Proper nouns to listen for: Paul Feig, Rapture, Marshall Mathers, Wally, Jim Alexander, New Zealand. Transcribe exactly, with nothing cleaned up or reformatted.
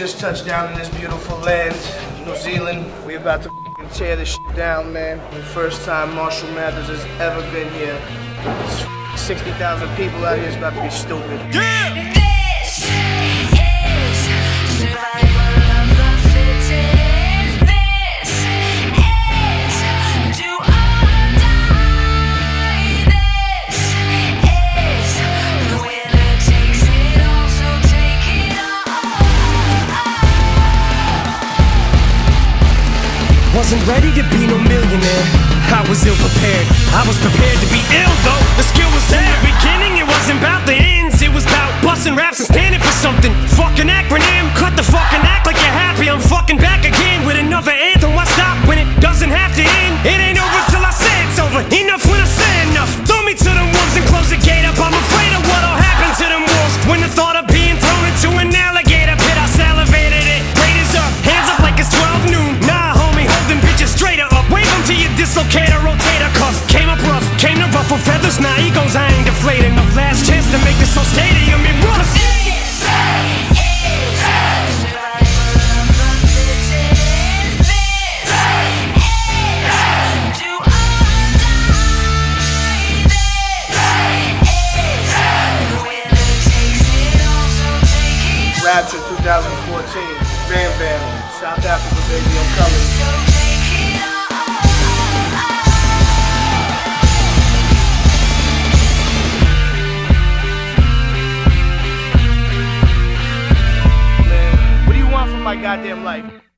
just touched down in this beautiful land, New Zealand. We about to tear this shit down, man. The first time Marshall Mathers has ever been here. sixty thousand people out here is about to be stupid. Yeah! Wasn't ready to be no millionaire, I was ill prepared. I was prepared to be ill though, the skill was there. In the beginning it wasn't about the ends, it was about busting raps and standing for something. Fucking acronym, cut the fucking act like you're happy. I'm fucking back again with another anthem. Why stop when it doesn't have to end? It ain't over till I say it's over, enough when I say enough. Throw me to them wolves and close the gate up, I'm afraid of what'll happen to them wolves. When the thought of being thrown into an alligator pit, I salivated it. Raiders up, hands up like it's twelve noon. Dislocator, rotator cuff, came up rough, came to ruffle feathers, now nah, egos I ain't deflating. The last chance to make this whole stadium in rust. Rapture two thousand fourteen, Bam Bam, South Africa, baby, I'm coming. My goddamn life.